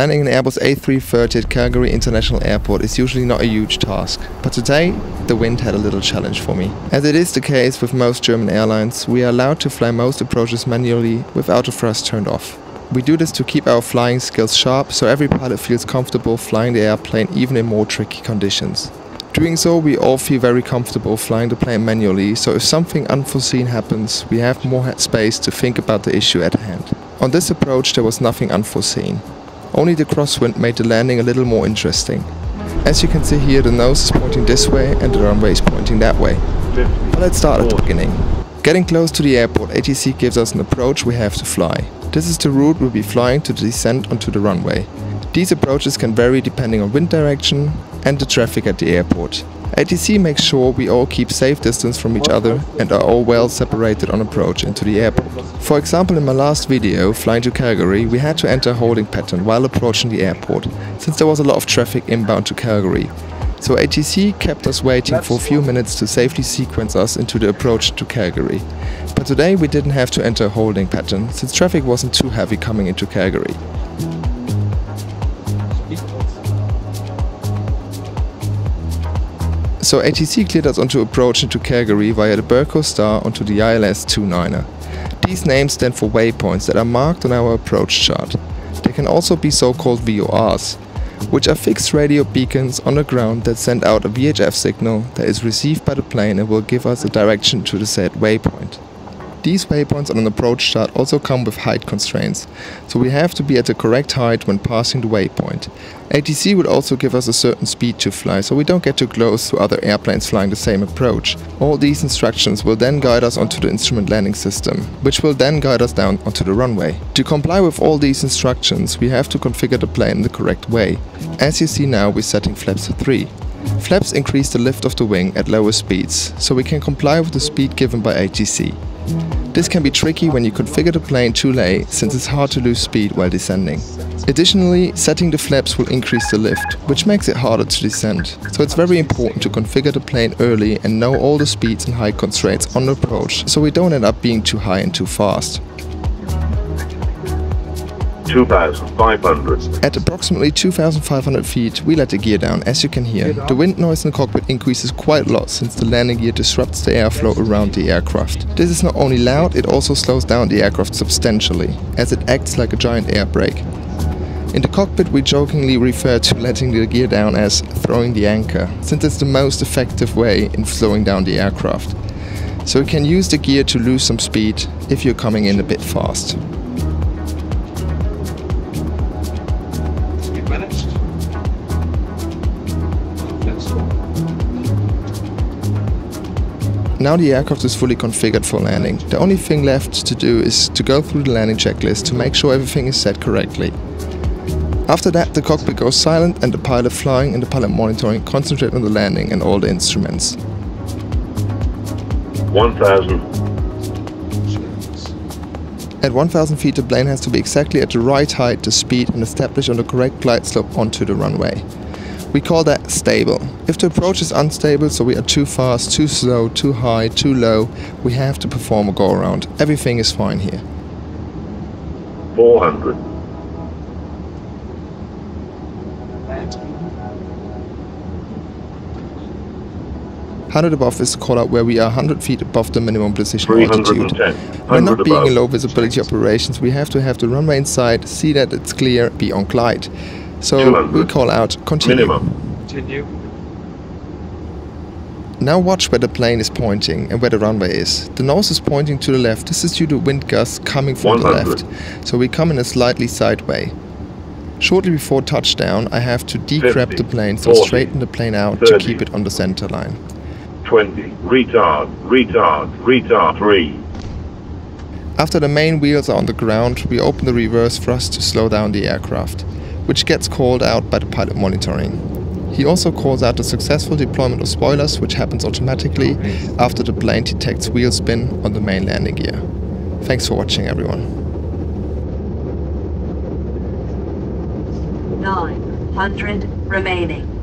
Landing an Airbus A330 at Calgary International Airport is usually not a huge task, but today the wind had a little challenge for me. As it is the case with most German airlines, we are allowed to fly most approaches manually with auto thrust turned off. We do this to keep our flying skills sharp, so every pilot feels comfortable flying the airplane even in more tricky conditions. Doing so, we all feel very comfortable flying the plane manually, so if something unforeseen happens, we have more space to think about the issue at hand. On this approach there was nothing unforeseen. Only the crosswind made the landing a little more interesting. As you can see here, the nose is pointing this way and the runway is pointing that way. But let's start at the beginning. Getting close to the airport, ATC gives us an approach we have to fly. This is the route we'll be flying to descend onto the runway. These approaches can vary depending on wind direction and the traffic at the airport. ATC makes sure we all keep safe distance from each other and are all well separated on approach into the airport. For example, in my last video, flying to Calgary, we had to enter a holding pattern while approaching the airport, since there was a lot of traffic inbound to Calgary. So ATC kept us waiting for a few minutes to safely sequence us into the approach to Calgary. But today we didn't have to enter a holding pattern, since traffic wasn't too heavy coming into Calgary. So ATC cleared us onto approach into Calgary via the Burko Star onto the ILS 29er. These names stand for waypoints that are marked on our approach chart. They can also be so-called VORs, which are fixed radio beacons on the ground that send out a VHF signal that is received by the plane and will give us a direction to the said waypoint. These waypoints on an approach chart also come with height constraints, so we have to be at the correct height when passing the waypoint. ATC would also give us a certain speed to fly, so we don't get too close to other airplanes flying the same approach. All these instructions will then guide us onto the instrument landing system, which will then guide us down onto the runway. To comply with all these instructions, we have to configure the plane in the correct way. As you see now, we're setting flaps to 3. Flaps increase the lift of the wing at lower speeds, so we can comply with the speed given by ATC. This can be tricky when you configure the plane too late, since it's hard to lose speed while descending. Additionally, setting the flaps will increase the lift, which makes it harder to descend. So it's very important to configure the plane early and know all the speeds and height constraints on the approach, so we don't end up being too high and too fast. 2,500. At approximately 2,500 feet, we let the gear down. As you can hear, the wind noise in the cockpit increases quite a lot, since the landing gear disrupts the airflow around the aircraft. This is not only loud, it also slows down the aircraft substantially, as it acts like a giant air brake. In the cockpit, we jokingly refer to letting the gear down as throwing the anchor, since it's the most effective way in slowing down the aircraft. So you can use the gear to lose some speed if you're coming in a bit fast. Now the aircraft is fully configured for landing. The only thing left to do is to go through the landing checklist to make sure everything is set correctly. After that, the cockpit goes silent and the pilot flying and the pilot monitoring concentrate on the landing and all the instruments. 1,000. At 1,000 feet, the plane has to be exactly at the right height, the speed, and established on the correct glide slope onto the runway. We call that stable. If the approach is unstable, so we are too fast, too slow, too high, too low, we have to perform a go-around. Everything is fine here. 400. Hundred above is the call out where we are 100 feet above the minimum decision altitude. When not being in low visibility operations, we have to have the runway in sight, see that it's clear, be on glide. So we call out continue. Now watch where the plane is pointing and where the runway is. The nose is pointing to the left. This is due to wind gusts coming from the left. So we come in a slightly side way. Shortly before touchdown, I have to decrab the plane, so straighten the plane out to keep it on the center line. 20. Retard. After the main wheels are on the ground, we open the reverse thrust to slow down the aircraft, which gets called out by the pilot monitoring. He also calls out the successful deployment of spoilers, which happens automatically after the plane detects wheel spin on the main landing gear. Thanks for watching, everyone. 900 remaining.